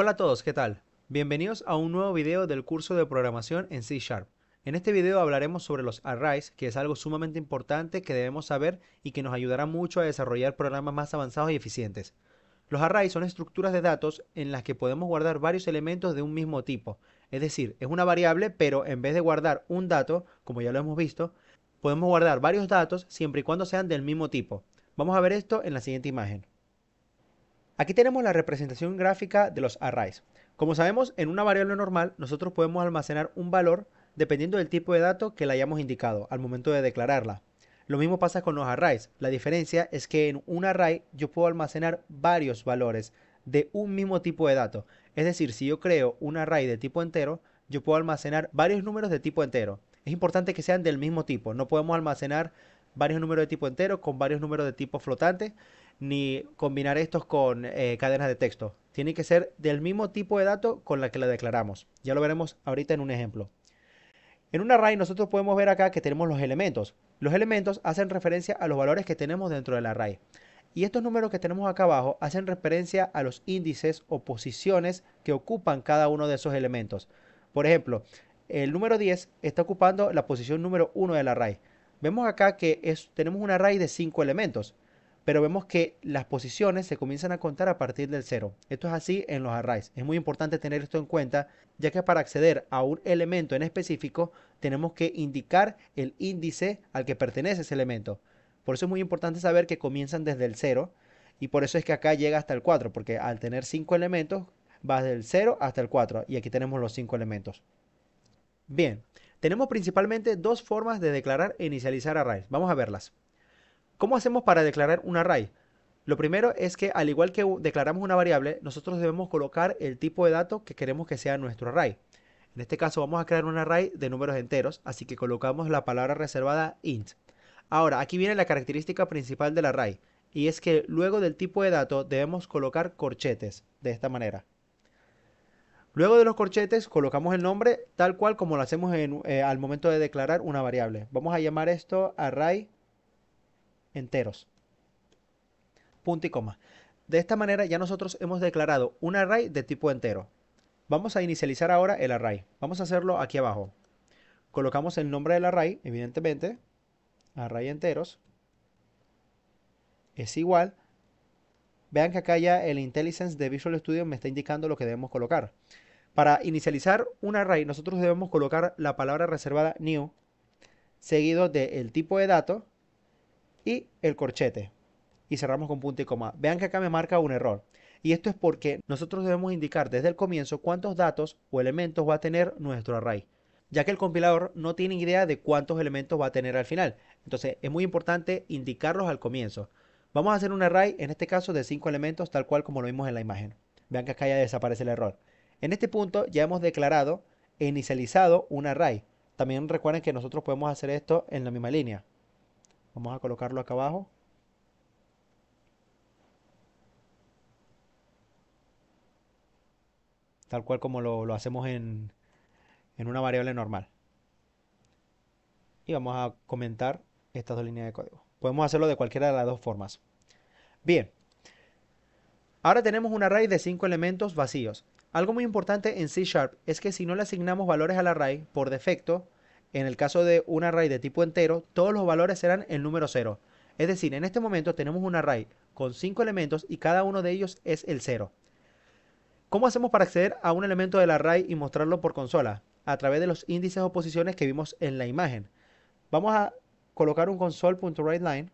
Hola a todos, ¿qué tal? Bienvenidos a un nuevo video del curso de programación en C#. En este video hablaremos sobre los arrays, que es algo sumamente importante que debemos saber y que nos ayudará mucho a desarrollar programas más avanzados y eficientes. Los arrays son estructuras de datos en las que podemos guardar varios elementos de un mismo tipo. Es decir, es una variable, pero en vez de guardar un dato, como ya lo hemos visto, podemos guardar varios datos siempre y cuando sean del mismo tipo. Vamos a ver esto en la siguiente imagen. Aquí tenemos la representación gráfica de los arrays. Como sabemos, en una variable normal nosotros podemos almacenar un valor dependiendo del tipo de dato que le hayamos indicado al momento de declararla. Lo mismo pasa con los arrays. La diferencia es que en un array yo puedo almacenar varios valores de un mismo tipo de dato. Es decir, si yo creo un array de tipo entero, yo puedo almacenar varios números de tipo entero. Es importante que sean del mismo tipo. No podemos almacenar varios números de tipo entero con varios números de tipo flotante, ni combinar estos con cadenas de texto. Tiene que ser del mismo tipo de dato con la que la declaramos. Ya lo veremos ahorita en un ejemplo. En un array nosotros podemos ver acá que tenemos los elementos. Los elementos hacen referencia a los valores que tenemos dentro del array. Y estos números que tenemos acá abajo hacen referencia a los índices o posiciones que ocupan cada uno de esos elementos. Por ejemplo, el número 10 está ocupando la posición número 1 del array. Vemos acá que tenemos un array de 5 elementos. Pero vemos que las posiciones se comienzan a contar a partir del 0. Esto es así en los arrays. Es muy importante tener esto en cuenta, ya que para acceder a un elemento en específico, tenemos que indicar el índice al que pertenece ese elemento. Por eso es muy importante saber que comienzan desde el 0, y por eso es que acá llega hasta el 4, porque al tener 5 elementos, va del 0 hasta el 4, y aquí tenemos los 5 elementos. Bien, tenemos principalmente dos formas de declarar e inicializar arrays. Vamos a verlas. ¿Cómo hacemos para declarar un array? Lo primero es que, al igual que declaramos una variable, nosotros debemos colocar el tipo de dato que queremos que sea nuestro array. En este caso vamos a crear un array de números enteros, así que colocamos la palabra reservada int. Ahora, aquí viene la característica principal del array, y es que luego del tipo de dato debemos colocar corchetes, de esta manera. Luego de los corchetes colocamos el nombre tal cual como lo hacemos al momento de declarar una variable. Vamos a llamar esto array enteros, punto y coma. De esta manera ya nosotros hemos declarado un array de tipo entero. Vamos a inicializar ahora el array. Vamos a hacerlo aquí abajo. Colocamos el nombre del array, evidentemente, array enteros, es igual. Vean que acá ya el IntelliSense de Visual Studio me está indicando lo que debemos colocar. Para inicializar un array nosotros debemos colocar la palabra reservada new, seguido del tipo de dato, y el corchete, y cerramos con punto y coma. Vean que acá me marca un error, y esto es porque nosotros debemos indicar desde el comienzo cuántos datos o elementos va a tener nuestro array, ya que el compilador no tiene idea de cuántos elementos va a tener al final. Entonces es muy importante indicarlos al comienzo. Vamos a hacer un array, en este caso de 5 elementos, tal cual como lo vimos en la imagen. Vean que acá ya desaparece el error. En este punto ya hemos declarado e inicializado un array. También recuerden que nosotros podemos hacer esto en la misma línea. Vamos a colocarlo acá abajo. Tal cual como lo hacemos en una variable normal. Y vamos a comentar estas dos líneas de código. Podemos hacerlo de cualquiera de las dos formas. Bien. Ahora tenemos un array de 5 elementos vacíos. Algo muy importante en C# es que si no le asignamos valores al array, por defecto, en el caso de un array de tipo entero, todos los valores serán el número 0. Es decir, en este momento tenemos un array con 5 elementos y cada uno de ellos es el 0. ¿Cómo hacemos para acceder a un elemento del array y mostrarlo por consola? A través de los índices o posiciones que vimos en la imagen. Vamos a colocar un console.WriteLine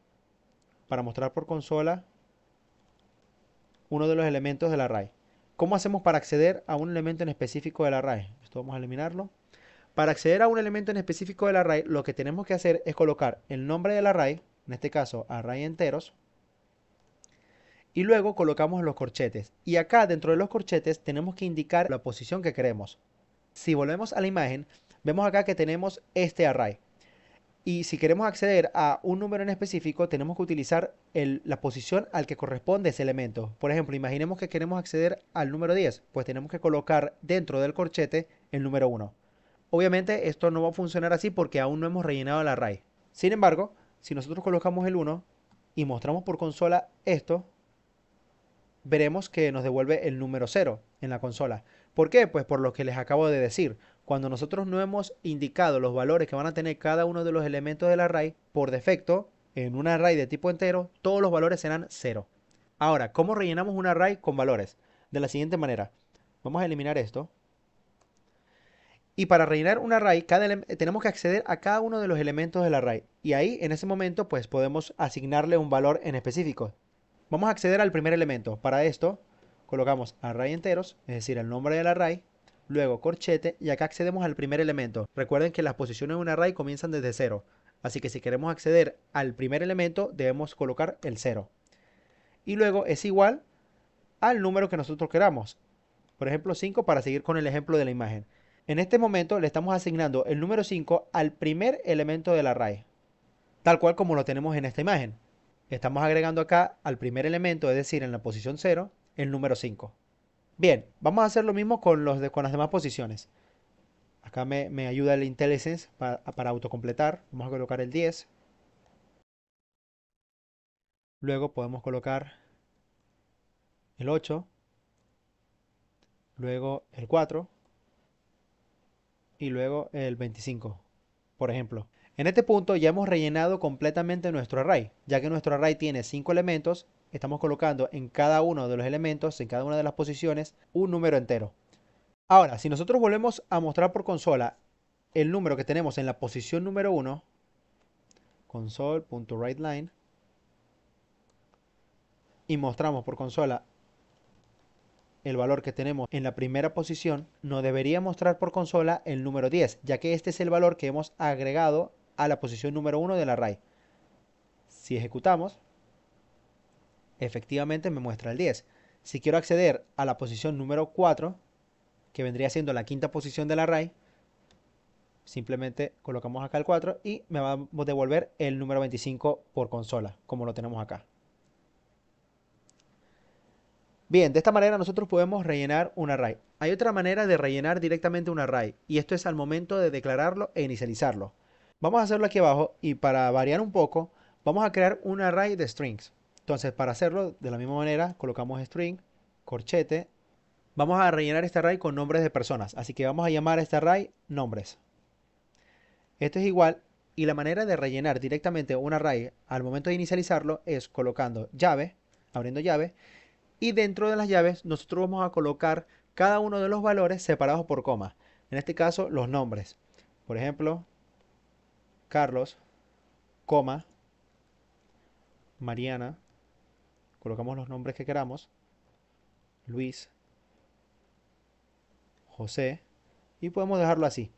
para mostrar por consola uno de los elementos del array. ¿Cómo hacemos para acceder a un elemento en específico del array? Esto vamos a eliminarlo. Para acceder a un elemento en específico del array, lo que tenemos que hacer es colocar el nombre del array, en este caso array enteros, y luego colocamos los corchetes. Y acá dentro de los corchetes tenemos que indicar la posición que queremos. Si volvemos a la imagen, vemos acá que tenemos este array. Y si queremos acceder a un número en específico, tenemos que utilizar la posición al que corresponde ese elemento. Por ejemplo, imaginemos que queremos acceder al número 10, pues tenemos que colocar dentro del corchete el número 1. Obviamente esto no va a funcionar así porque aún no hemos rellenado el array. Sin embargo, si nosotros colocamos el 1 y mostramos por consola esto, veremos que nos devuelve el número 0 en la consola. ¿Por qué? Pues por lo que les acabo de decir. Cuando nosotros no hemos indicado los valores que van a tener cada uno de los elementos del array, por defecto, en un array de tipo entero, todos los valores serán 0. Ahora, ¿cómo rellenamos un array con valores? De la siguiente manera. Vamos a eliminar esto. Y para rellenar un array, tenemos que acceder a cada uno de los elementos del array. Y ahí, en ese momento, pues podemos asignarle un valor en específico. Vamos a acceder al primer elemento. Para esto, colocamos array enteros, es decir, el nombre del array, luego corchete, y acá accedemos al primer elemento. Recuerden que las posiciones de un array comienzan desde 0. Así que si queremos acceder al primer elemento, debemos colocar el 0. Y luego es igual al número que nosotros queramos. Por ejemplo, 5, para seguir con el ejemplo de la imagen. En este momento le estamos asignando el número 5 al primer elemento del array, tal cual como lo tenemos en esta imagen. Estamos agregando acá al primer elemento, es decir, en la posición 0, el número 5. Bien, vamos a hacer lo mismo con las demás posiciones. Acá me ayuda el IntelliSense para autocompletar. Vamos a colocar el 10. Luego podemos colocar el 8. Luego el 4. Y luego el 25, por ejemplo. En este punto ya hemos rellenado completamente nuestro array. Ya que nuestro array tiene 5 elementos, estamos colocando en cada uno de los elementos, en cada una de las posiciones, un número entero. Ahora, si nosotros volvemos a mostrar por consola el número que tenemos en la posición número 1, console.WriteLine, y mostramos por consola el valor que tenemos en la primera posición, nos debería mostrar por consola el número 10, ya que este es el valor que hemos agregado a la posición número 1 del array. Si ejecutamos, efectivamente me muestra el 10. Si quiero acceder a la posición número 4, que vendría siendo la quinta posición del array, simplemente colocamos acá el 4 y me va a devolver el número 25 por consola, como lo tenemos acá. Bien, de esta manera nosotros podemos rellenar un array. Hay otra manera de rellenar directamente un array, y esto es al momento de declararlo e inicializarlo. Vamos a hacerlo aquí abajo, y para variar un poco, vamos a crear un array de strings. Entonces, para hacerlo de la misma manera, colocamos string, corchete. Vamos a rellenar este array con nombres de personas, así que vamos a llamar a este array nombres. Esto es igual, y la manera de rellenar directamente un array al momento de inicializarlo es colocando llave, abriendo llave, y dentro de las llaves nosotros vamos a colocar cada uno de los valores separados por coma. En este caso, los nombres. Por ejemplo, Carlos, coma, Mariana. Colocamos los nombres que queramos. Luis, José. Y podemos dejarlo así.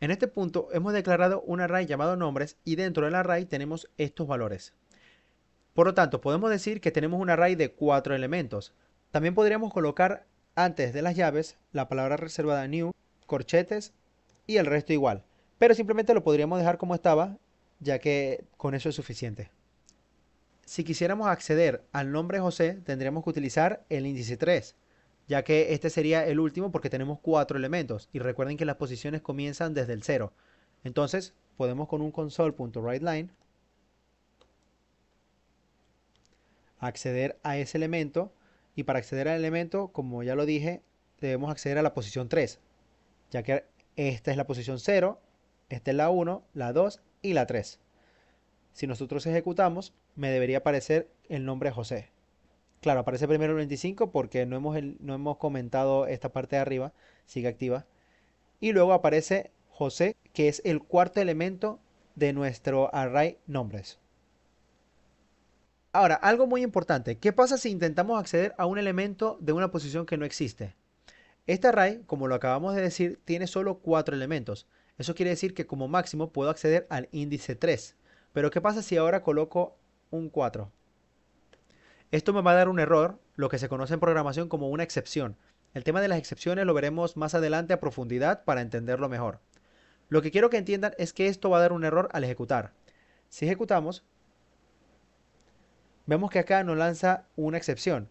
En este punto hemos declarado un array llamado nombres, y dentro del array tenemos estos valores. Por lo tanto, podemos decir que tenemos un array de 4 elementos. También podríamos colocar antes de las llaves la palabra reservada new, corchetes y el resto igual. Pero simplemente lo podríamos dejar como estaba, ya que con eso es suficiente. Si quisiéramos acceder al nombre José, tendríamos que utilizar el índice 3, ya que este sería el último porque tenemos 4 elementos. Y recuerden que las posiciones comienzan desde el 0. Entonces, podemos con un console.WriteLine acceder a ese elemento, y para acceder al elemento, como ya lo dije, debemos acceder a la posición 3, ya que esta es la posición 0, esta es la 1, la 2 y la 3. Si nosotros ejecutamos, me debería aparecer el nombre José. Claro, aparece primero el 25 porque no hemos comentado esta parte de arriba, sigue activa. Y luego aparece José, que es el cuarto elemento de nuestro array nombres. Ahora, algo muy importante. ¿Qué pasa si intentamos acceder a un elemento de una posición que no existe? Este array, como lo acabamos de decir, tiene solo 4 elementos. Eso quiere decir que como máximo puedo acceder al índice 3. Pero ¿qué pasa si ahora coloco un 4? Esto me va a dar un error, lo que se conoce en programación como una excepción. El tema de las excepciones lo veremos más adelante a profundidad para entenderlo mejor. Lo que quiero que entiendan es que esto va a dar un error al ejecutar. Si ejecutamos, vemos que acá nos lanza una excepción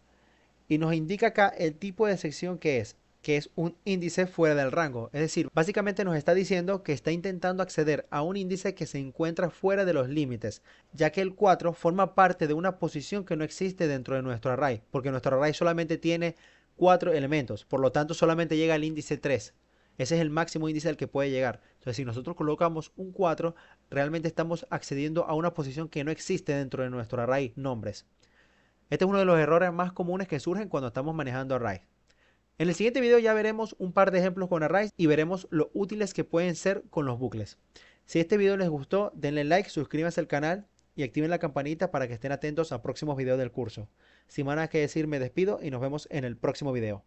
y nos indica acá el tipo de excepción que es, que es un índice fuera del rango. Es decir, básicamente nos está diciendo que está intentando acceder a un índice que se encuentra fuera de los límites, ya que el 4 forma parte de una posición que no existe dentro de nuestro array, porque nuestro array solamente tiene 4 elementos, por lo tanto solamente llega al índice 3. Ese es el máximo índice al que puede llegar. Entonces, si nosotros colocamos un 4, realmente estamos accediendo a una posición que no existe dentro de nuestro array nombres. Este es uno de los errores más comunes que surgen cuando estamos manejando arrays. En el siguiente video ya veremos un par de ejemplos con arrays y veremos lo útiles que pueden ser con los bucles. Si este video les gustó, denle like, suscríbanse al canal y activen la campanita para que estén atentos a próximos videos del curso. Sin más nada que decir, me despido y nos vemos en el próximo video.